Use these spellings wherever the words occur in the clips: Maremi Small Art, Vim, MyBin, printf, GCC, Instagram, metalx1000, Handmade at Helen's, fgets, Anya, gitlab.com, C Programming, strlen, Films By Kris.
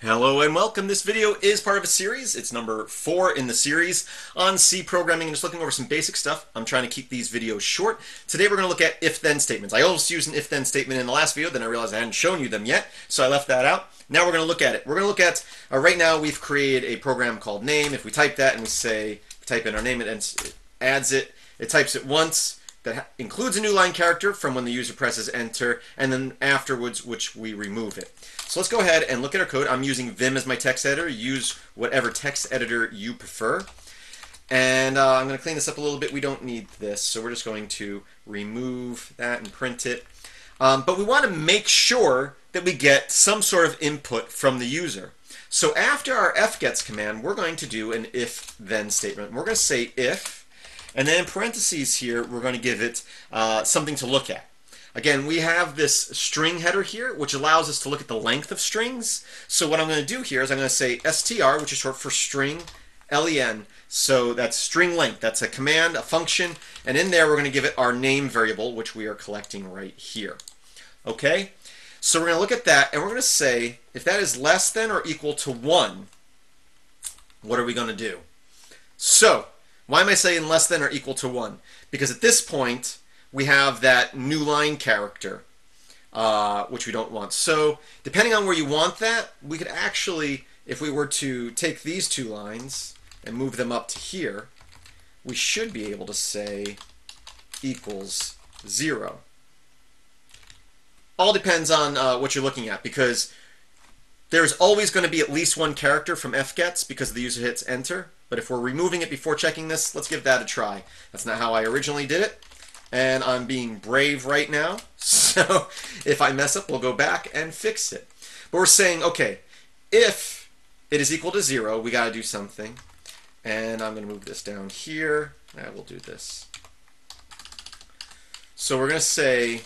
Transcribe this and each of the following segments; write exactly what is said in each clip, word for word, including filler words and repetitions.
Hello and welcome. This video is part of a series. It's number four in the series on C programming and just looking over some basic stuff. I'm trying to keep these videos short. Today we're going to look at if-then statements. I almost used an if-then statement in the last video, then I realized I hadn't shown you them yet, so I left that out. Now we're going to look at it. We're going to look at, uh, right now we've created a program called name. If we type that and we say, type in our name, it, ends, it adds it, it types it once. That includes a new line character from when the user presses enter, and then afterwards, which we remove it. So let's go ahead and look at our code. I'm using Vim as my text editor. Use whatever text editor you prefer. And uh, I'm going to clean this up a little bit. We don't need this, so we're just going to remove that and print it. Um, but we want to make sure that we get some sort of input from the user. So after our fgets command, we're going to do an if-then statement. We're going to say if, and then in parentheses here, we're going to give it uh, something to look at. Again, we have this string header here, which allows us to look at the length of strings. So what I'm going to do here is I'm going to say str, which is short for string, len. So that's string length. That's a command, a function. And in there, we're going to give it our name variable, which we are collecting right here. Okay? So we're going to look at that, and we're going to say, if that is less than or equal to one, what are we going to do? So why am I saying less than or equal to one? Because at this point, we have that new line character, uh, which we don't want. So depending on where you want that, we could actually, if we were to take these two lines and move them up to here, we should be able to say equals zero. All depends on uh, what you're looking at, because there's always going to be at least one character from fgets because the user hits enter. But if we're removing it before checking this, let's give that a try. That's not how I originally did it. And I'm being brave right now. So if I mess up, we'll go back and fix it. But we're saying, okay, if it is equal to zero, we got to do something. And I'm going to move this down here. I will do this. So we're going to say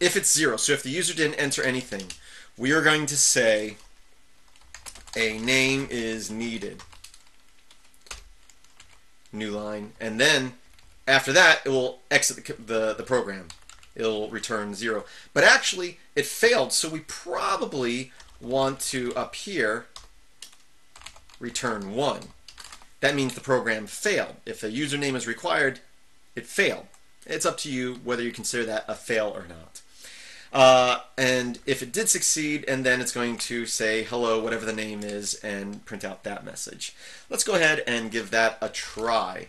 if it's zero, so if the user didn't enter anything, we are going to say a name is needed. New line, and then after that it will exit the, the, the program. It'll return zero. But actually it failed, so we probably want to up here return one. That means the program failed. If a username is required, it failed. It's up to you whether you consider that a fail or not. Uh, and if it did succeed, and then it's going to say hello, whatever the name is, and print out that message. Let's go ahead and give that a try.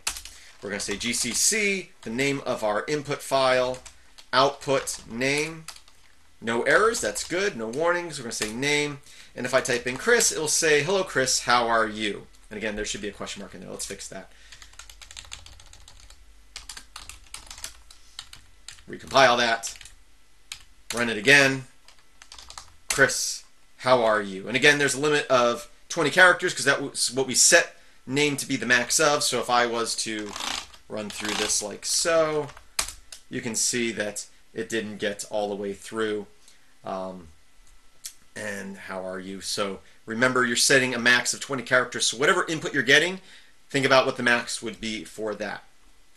We're going to say G C C, the name of our input file, output name, no errors, that's good, no warnings, we're going to say name, and if I type in Chris, it'll say hello Chris, how are you? And again, there should be a question mark in there, let's fix that. Recompile that. Run it again. Chris, how are you? And again, there's a limit of twenty characters because that was what we set name to be the max of. So if I was to run through this like so, you can see that it didn't get all the way through. Um, and how are you? So remember, you're setting a max of twenty characters. So whatever input you're getting, think about what the max would be for that.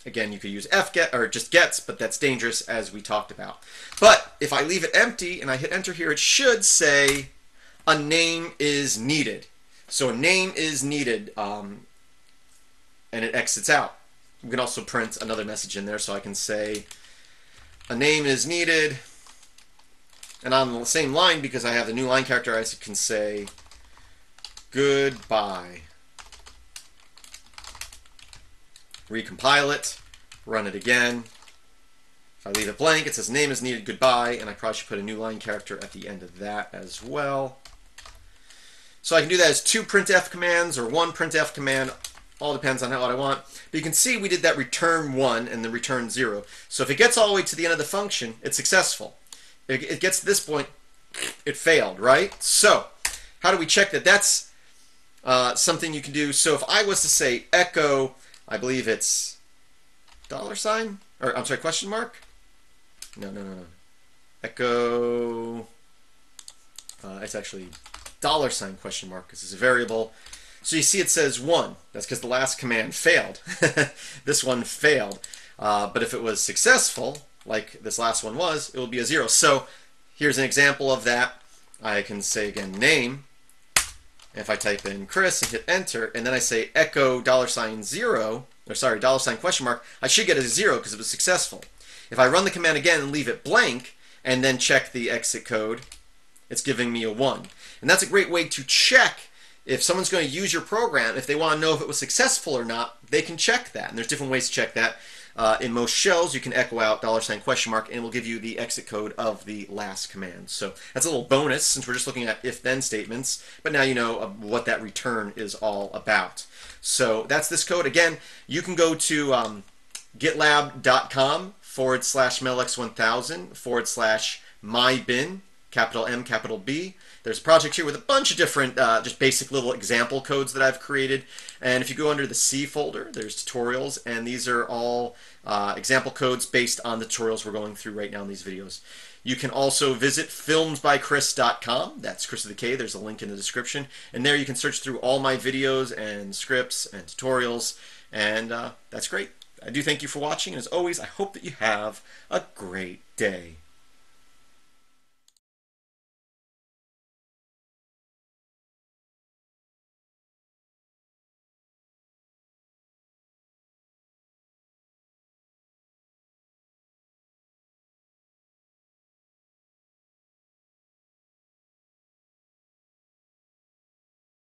Again, you could use fget or just gets, but that's dangerous as we talked about. But if I leave it empty and I hit enter here, it should say a name is needed. So a name is needed, um, and it exits out. We can also print another message in there, so I can say a name is needed. And on the same line, because I have the new line character, I can say goodbye. Recompile it, run it again. If I leave it blank, it says name is needed, goodbye, and I probably should put a new line character at the end of that as well. So I can do that as two printf commands or one printf command, all depends on how I want. But you can see we did that return one and then return zero. So if it gets all the way to the end of the function, it's successful. If it gets to this point, it failed, right? So how do we check that? That's uh, something you can do. So if I was to say echo, I believe it's dollar sign, or I'm sorry, question mark? No, no, no, no. Echo, uh, it's actually dollar sign question mark because it's a variable. So you see it says one. That's because the last command failed. This one failed. Uh, but if it was successful, like this last one was, it will be a zero. So here's an example of that. I can say again, name. And if I type in Chris and hit enter, and then I say echo dollar sign zero, or sorry, dollar sign question mark, I should get a zero because it was successful. If I run the command again and leave it blank, and then check the exit code, it's giving me a one. And that's a great way to check if someone's going to use your program. If they want to know if it was successful or not, they can check that. And there's different ways to check that. Uh, in most shells, you can echo out dollar sign question mark, and it will give you the exit code of the last command. So that's a little bonus since we're just looking at if-then statements, but now you know what that return is all about. So that's this code. Again, you can go to um, gitlab.com forward slash metalx one thousand forward slash MyBin, capital M, capital B. There's projects here with a bunch of different uh, just basic little example codes that I've created. And if you go under the C folder, there's tutorials, and these are all uh, example codes based on the tutorials we're going through right now in these videos. You can also visit films by Chris dot com. That's Chris with a K. There's a link in the description. And there you can search through all my videos and scripts and tutorials. And uh, that's great. I do thank you for watching. And as always, I hope that you have a great day.